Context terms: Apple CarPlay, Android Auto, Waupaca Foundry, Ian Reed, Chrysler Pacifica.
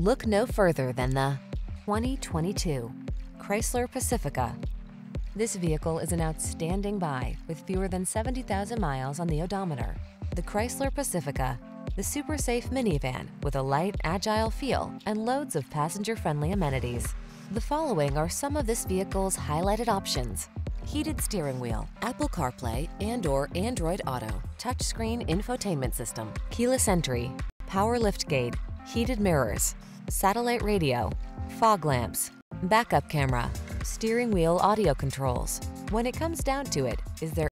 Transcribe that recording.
Look no further than the 2022 Chrysler Pacifica. This vehicle is an outstanding buy with fewer than 70,000 miles on the odometer. The Chrysler Pacifica, the super safe minivan with a light, agile feel and loads of passenger-friendly amenities. The following are some of this vehicle's highlighted options: heated steering wheel, Apple CarPlay and/or Android Auto, touchscreen infotainment system, keyless entry, power liftgate, heated mirrors, satellite radio, fog lamps, backup camera, steering wheel audio controls. When it comes down to it, is there